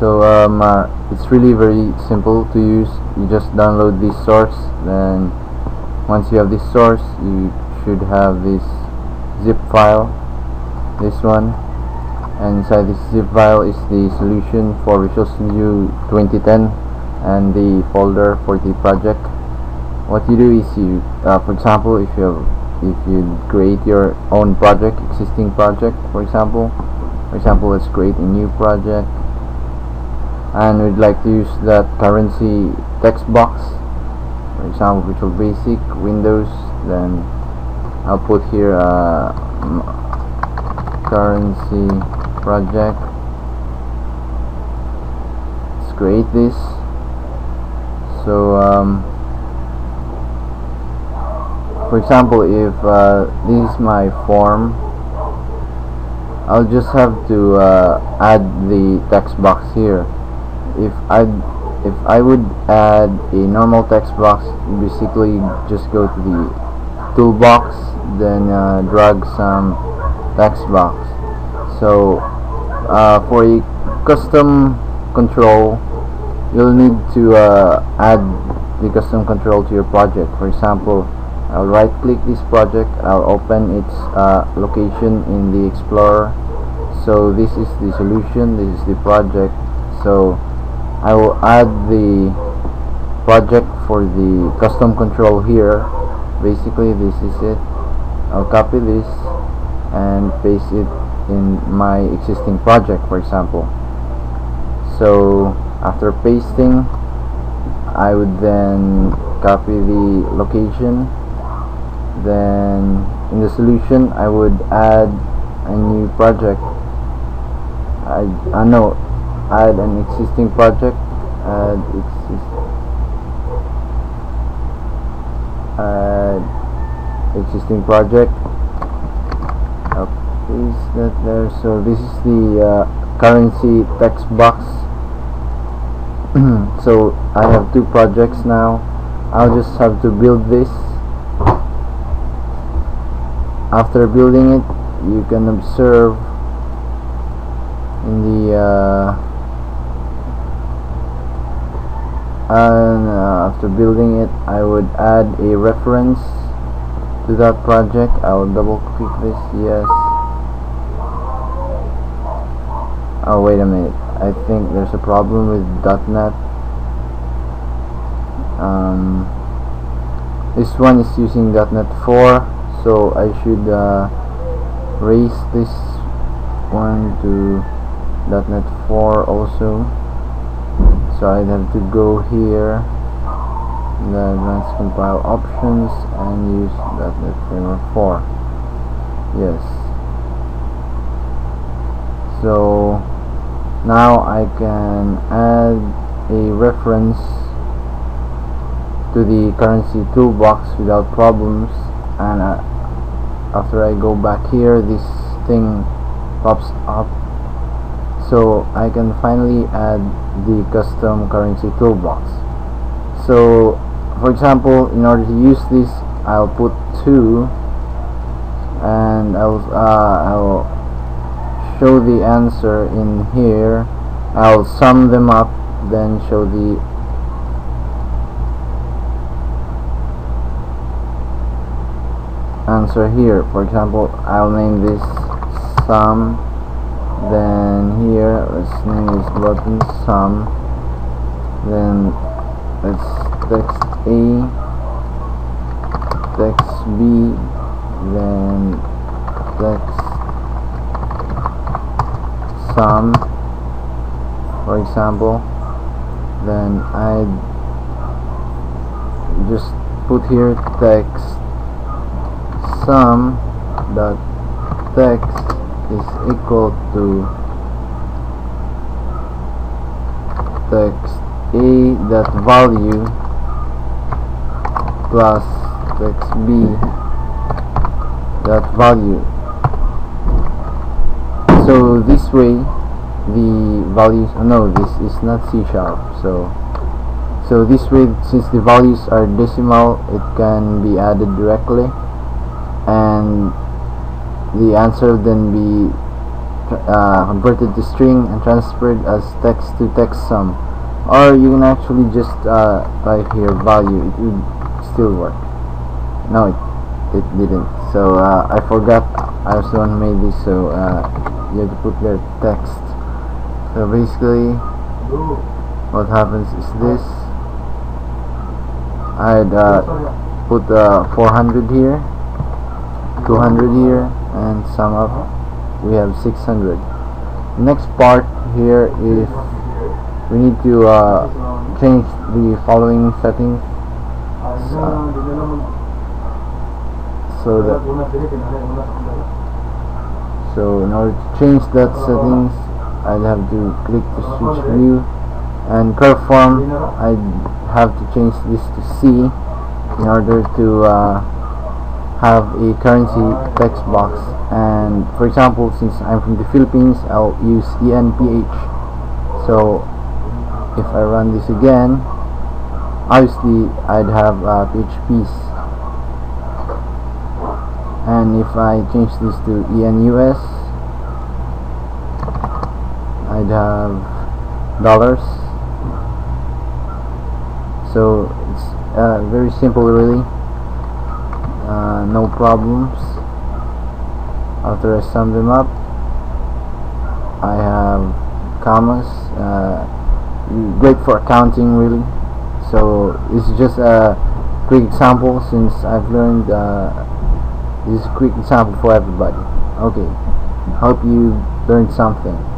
So it's really very simple to use. You just download this source, then once you have this source you should have this zip file, this one, and inside this zip file is the solution for Visual Studio 2010 and the folder for the project. What you do is you for example, if you create your own project, existing project, for example, let's create a new project, and we'd like to use that currency text box, for example Visual Basic, Windows. Then I'll put here currency project. Let's create this. So for example, if this is my form, I'll just have to add the text box here. If I would add a normal text box, basically just go to the toolbox, then drag some text box. So for a custom control, you'll need to add the custom control to your project. For example, I'll right click this project, I'll open its location in the Explorer. So this is the solution, this is the project. So I will add the project for the custom control here. Basically this is it. I'll copy this and paste it in my existing project, for example. So after pasting, I would then copy the location. Then in the solution I would add a new project. Add an existing project. Add existing project. I'll paste that there. So this is the currency text box. So I have two projects now. I'll just have to build this. After building it, you can observe in the after building it, I would add a reference to that project. I will double click this. Yes. Oh, wait a minute. I think there's a problem with .NET. This one is using .NET 4. So I should raise this one to .NET 4 also. So I'd have to go here, the advanced compile options, and use .NET Framework 4. Yes. So now I can add a reference to the currency toolbox without problems, and after I go back here, this thing pops up. So I can finally add the custom currency toolbox. So for example, in order to use this, I'll put 2, and I'll show the answer in here. I'll sum them up, then show the answer here. For example, I'll name this sum, then here let's name this button sum, then let's text A, text B, then text sum, for example. Then I just put here text sum dot text is equal to text A dot value plus text B dot value. So this way the values, no, this is not C#, so this way, since the values are decimal, it can be added directly, and the answer then be converted to string and transferred as text to text sum, or you can actually just type here value, it would still work. No, it didn't. So I forgot I was the one made this, so you have to put their text. So basically what happens is this, I'd put 400 here, 200 here, and sum up we have 600. Next part here is we need to change the following settings, so in order to change that settings, I'd have to click to switch view, and curve form I'd have to change this to C in order to have a currency text box. And for example, since I'm from the Philippines, I'll use ENPH. So if I run this again, obviously I'd have PHPs. And if I change this to ENUS, I'd have dollars. So it's very simple, really. No problems. After I sum them up, I have commas, great for accounting really. So it's just a quick example, since I've learned this is a quick example for everybody. Okay, hope you learned something.